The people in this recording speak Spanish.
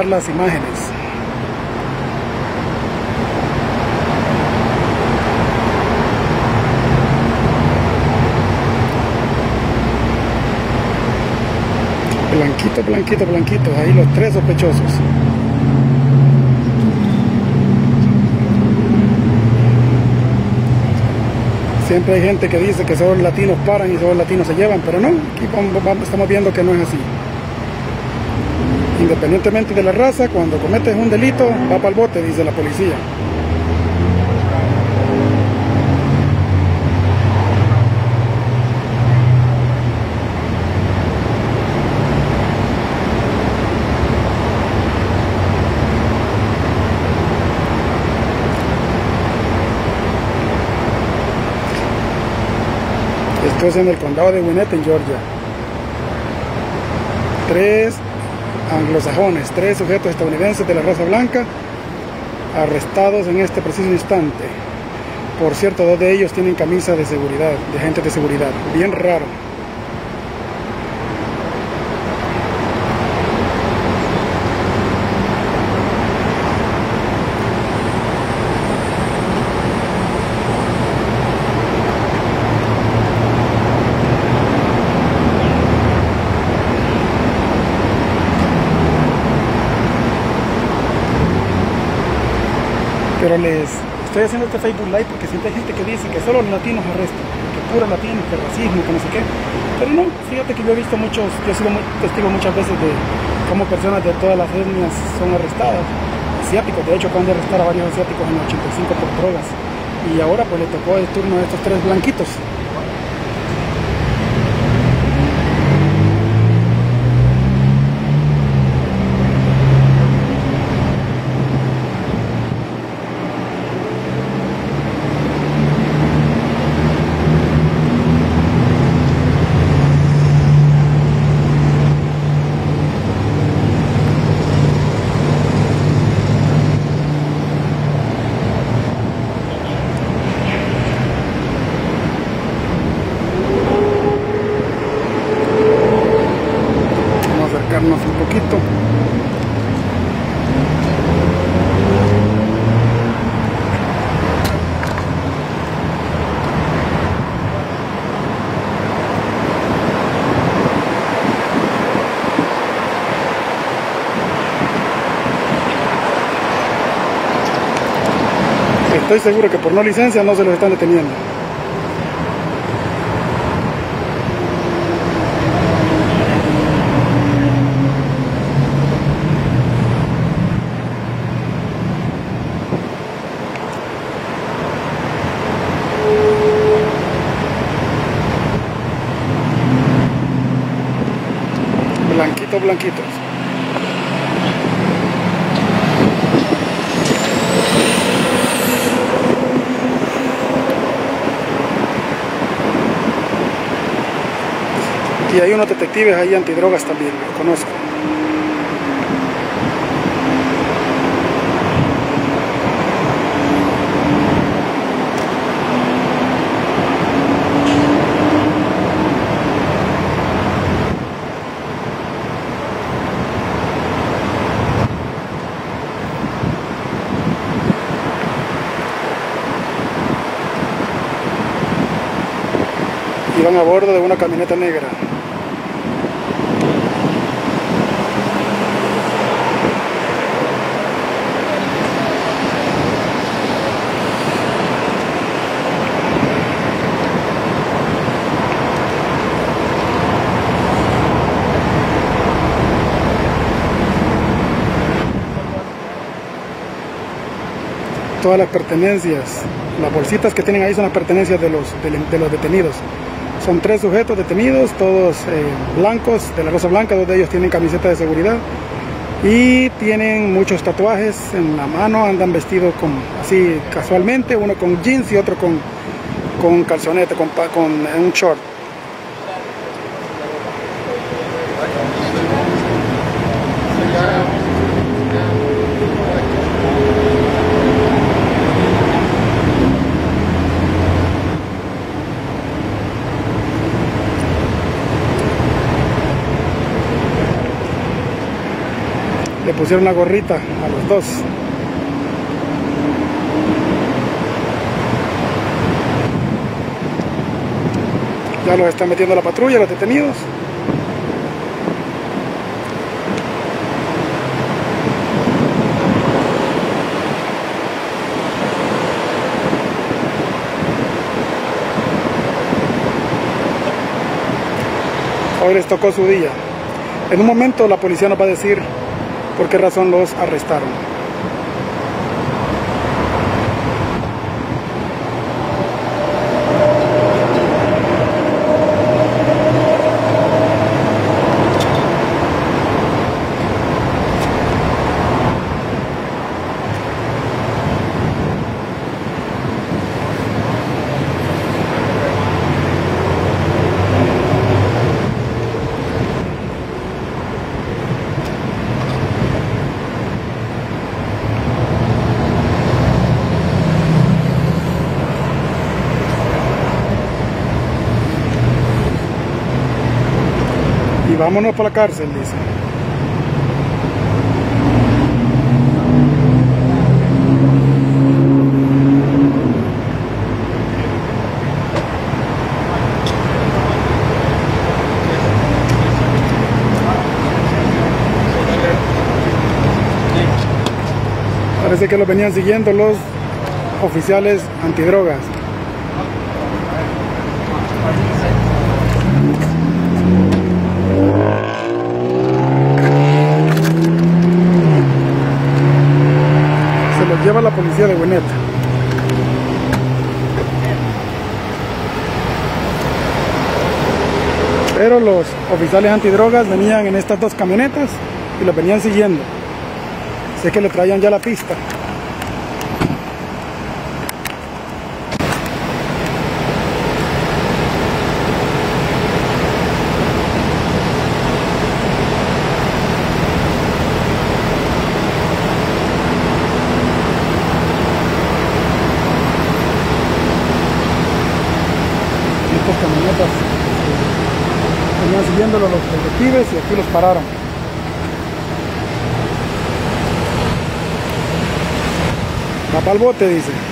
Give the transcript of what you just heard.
capturar las imágenes. Blanquito, blanquito, blanquito, ahí los tres sospechosos. Siempre hay gente que dice que solo los latinos paran y solo los latinos se llevan, pero no, aquí estamos viendo que no es así. Independientemente de la raza, cuando cometes un delito, va para el bote, dice la policía. Esto es en el condado de Gwinnett, en Georgia. Tres anglosajones, tres sujetos estadounidenses de la raza blanca, arrestados en este preciso instante. Por cierto, dos de ellos tienen camisa de seguridad, de agentes de seguridad. Bien raro. Pero les estoy haciendo este Facebook Live porque siempre hay gente que dice que solo los latinos arrestan, que pura latinos, que racismo, que no sé qué. Pero no, fíjate que yo he visto muchos, yo he sido muy testigo muchas veces de cómo personas de todas las etnias son arrestadas. Asiáticos, de hecho acaban de arrestar a varios asiáticos en el 85 por drogas. Y ahora pues le tocó el turno a estos tres blanquitos. Estoy seguro que por no licencia no se los están deteniendo. Blanquitos, blanquitos. Y hay unos detectives ahí antidrogas también, lo conozco. Iban a bordo de una camioneta negra. Todas las pertenencias, las bolsitas que tienen ahí son las pertenencias de los detenidos. Son tres sujetos detenidos, todos blancos, de la raza blanca, dos de ellos tienen camiseta de seguridad y tienen muchos tatuajes en la mano, andan vestidos con, así casualmente, uno con jeans y otro con calzonete, con un short. pusieron la gorrita a los dos. Ya los están metiendo la patrulla, los detenidos. Hoy les tocó su día. En un momento la policía nos va a decir por qué razón los arrestaron. Vámonos para la cárcel, dice. Parece que lo venían siguiendo los oficiales antidrogas. Lleva la policía de Gwinnett. Pero los oficiales antidrogas venían en estas dos camionetas y los venían siguiendo. Así es que le traían ya la pista. Camionetas venían siguiéndolo los detectives y aquí los pararon. Va para el bote, dice.